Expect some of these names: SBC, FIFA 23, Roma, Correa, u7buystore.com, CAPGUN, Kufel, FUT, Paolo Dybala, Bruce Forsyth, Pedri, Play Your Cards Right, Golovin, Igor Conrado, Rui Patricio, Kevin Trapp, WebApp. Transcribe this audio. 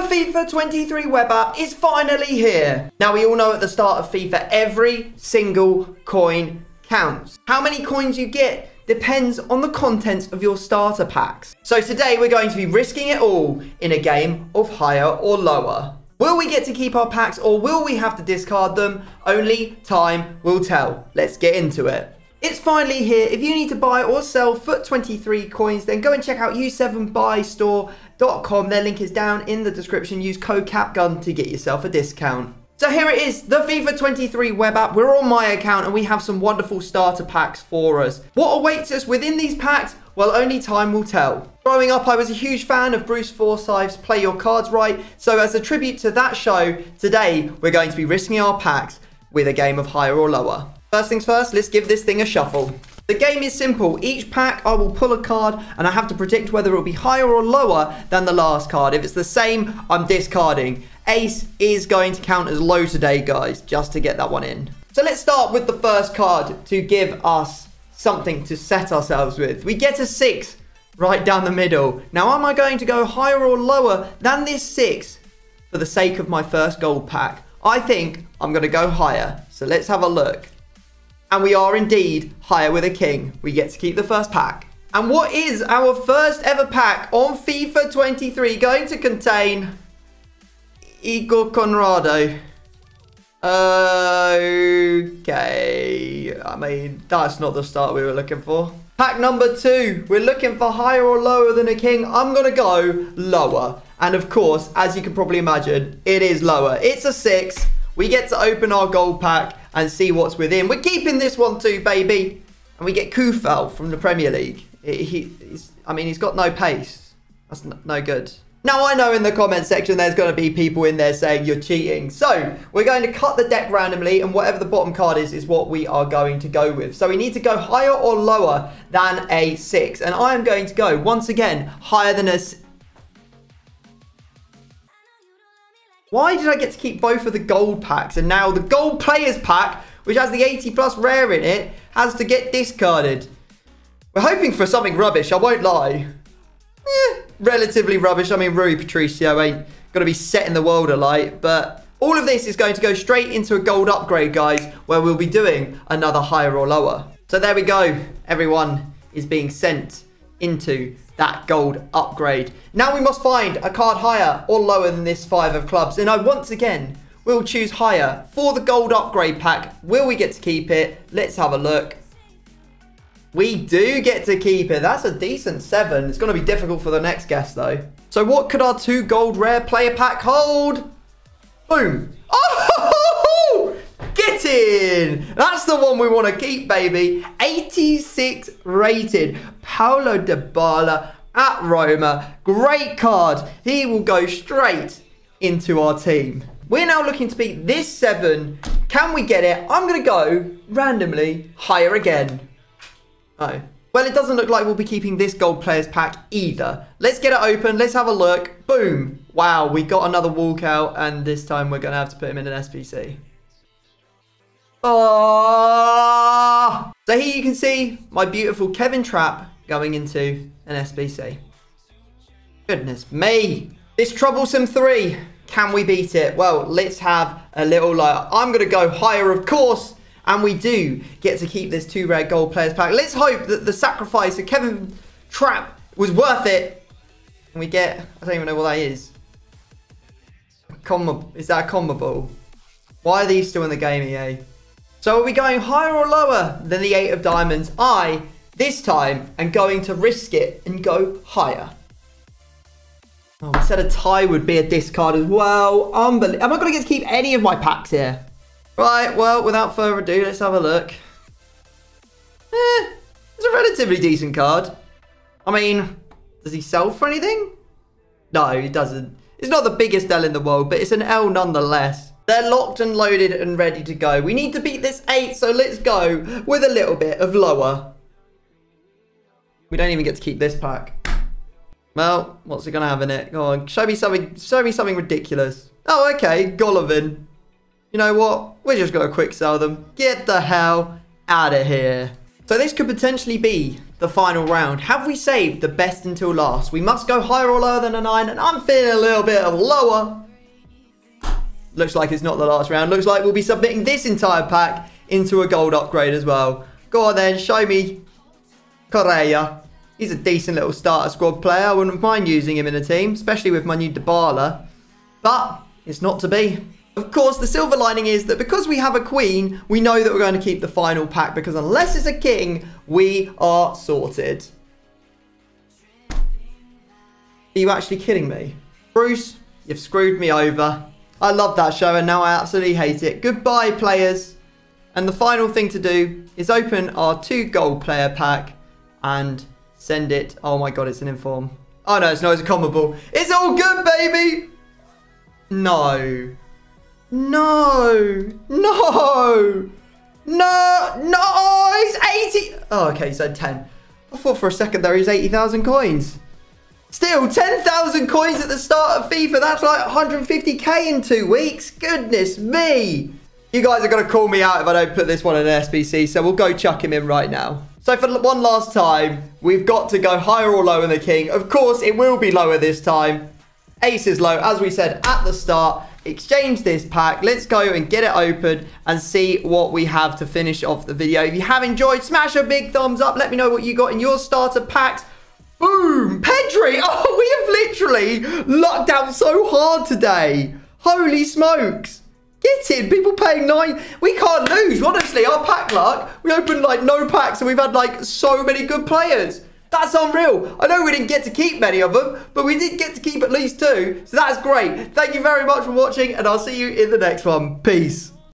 The FIFA 23 web app is finally here. Now, we all know at the start of FIFA, every single coin counts. How many coins you get depends on the contents of your starter packs. So today we're going to be risking it all in a game of higher or lower. Will we get to keep our packs or will we have to discard them? Only time will tell. Let's get into it. It's finally here. If you need to buy or sell FUT 23 coins, then go and check out u7buystore.com. Their link is down in the description. Use code CAPGUN to get yourself a discount. So here it is, the FIFA 23 web app. We're on my account and we have some wonderful starter packs for us. What awaits us within these packs? Well, only time will tell. Growing up, I was a huge fan of Bruce Forsyth's Play Your Cards Right. So as a tribute to that show, today we're going to be risking our packs with a game of higher or lower. First things first, let's give this thing a shuffle. The game is simple. Each pack I will pull a card and I have to predict whether it will be higher or lower than the last card. If it's the same, I'm discarding. Ace is going to count as low today, guys, just to get that one in. So let's start with the first card to give us something to set ourselves with. We get a 6 right down the middle. Now, am I going to go higher or lower than this 6 for the sake of my first gold pack? I think I'm going to go higher. So let's have a look. And we are indeed higher with a king. We get to keep the first pack. And what is our first ever pack on FIFA 23 going to contain? Igor Conrado. Okay. I mean, that's not the start we were looking for. Pack number 2. We're looking for higher or lower than a king. I'm going to go lower. And of course, as you can probably imagine, it is lower. It's a 6. We get to open our gold pack and see what's within. We're keeping this one too, baby. And we get Kufel from the Premier League. He's got no pace. That's no good. Now, I know in the comment section there's going to be people in there saying you're cheating. So we're going to cut the deck randomly and whatever the bottom card is what we are going to go with. So we need to go higher or lower than a 6. And I am going to go, once again, higher than a... Why did I get to keep both of the gold packs? And now the gold players pack, which has the 80 plus rare in it, has to get discarded. We're hoping for something rubbish, I won't lie. Relatively rubbish. I mean, Rui Patricio ain't going to be setting the world alight. But all of this is going to go straight into a gold upgrade, guys, where we'll be doing another higher or lower. So there we go. Everyone is being sent into that gold upgrade. Now we must find a card higher or lower than this 5 of clubs. And I once again will choose higher for the gold upgrade pack. Will we get to keep it? Let's have a look. We do get to keep it. That's a decent 7. It's going to be difficult for the next guess though. So what could our 2 gold rare player pack hold? Boom. Oh, get in. That's the one we want to keep, baby. 86 rated. Paolo Dybala at Roma. Great card. He will go straight into our team. We're now looking to beat this 7. Can we get it? I'm going to go randomly higher again. Oh. Well, it doesn't look like we'll be keeping this gold players pack either. Let's get it open. Let's have a look. Boom. Wow, we got another walkout, and this time we're going to have to put him in an SPC. Oh. So here you can see my beautiful Kevin Trapp going into an SBC. Goodness me. This troublesome 3. Can we beat it? Well, let's have a little lower. I'm going to go higher, of course. And we do get to keep this 2 rare gold players pack. Let's hope that the sacrifice of Kevin Trapp was worth it. And we get... I don't even know what that is. A combo, is that a combo ball? Why are these still in the game, EA? So are we going higher or lower than the 8 of diamonds? I, this time, am going to risk it and go higher. Oh, I said a tie would be a discard as well. Unbelievable. Am I going to get to keep any of my packs here? Right, well, without further ado, let's have a look. It's a relatively decent card. I mean, does he sell for anything? No, he doesn't. It's not the biggest L in the world, but it's an L nonetheless. They're locked and loaded and ready to go. We need to beat this 8, so let's go with a little bit of lower. We don't even get to keep this pack. Well, what's it going to have in it? Go on, show me something ridiculous. Oh, okay, Golovin. You know what? We're just going to quick sell them. Get the hell out of here. So this could potentially be the final round. Have we saved the best until last? We must go higher or lower than a 9, and I'm feeling a little bit of lower. Looks like it's not the last round. Looks like we'll be submitting this entire pack into a gold upgrade as well. Go on then, show me Correa. He's a decent little starter squad player. I wouldn't mind using him in a team, especially with my new Dybala. But it's not to be. Of course, the silver lining is that because we have a queen, we know that we're going to keep the final pack, because unless it's a king, we are sorted. Are you actually kidding me? Bruce, you've screwed me over. I love that show and now I absolutely hate it. Goodbye, players. And the final thing to do is open our 2 gold player pack and send it. Oh my god, it's an inform. Oh no, it's not, it's a combo ball. It's all good, baby! No. No. No. No. No. It's 80. Oh, okay, so 10. I thought for a second there he's 80,000 coins. Still, 10,000 coins at the start of FIFA. That's like 150k in 2 weeks. Goodness me. You guys are going to call me out if I don't put this one in an SBC, so we'll go chuck him in right now. So for one last time, we've got to go higher or lower than the king. Of course, it will be lower this time. Ace is low, as we said at the start. Exchange this pack. Let's go and get it open and see what we have to finish off the video. If you have enjoyed, smash a big thumbs up. Let me know what you got in your starter packs. Boom! Pedri! Oh, we have literally lucked out so hard today. Holy smokes. Get it. People paying 9. We can't lose. Honestly, our pack luck. We opened like no packs and we've had like so many good players. That's unreal. I know we didn't get to keep many of them, but we did get to keep at least 2. So that's great. Thank you very much for watching and I'll see you in the next one. Peace.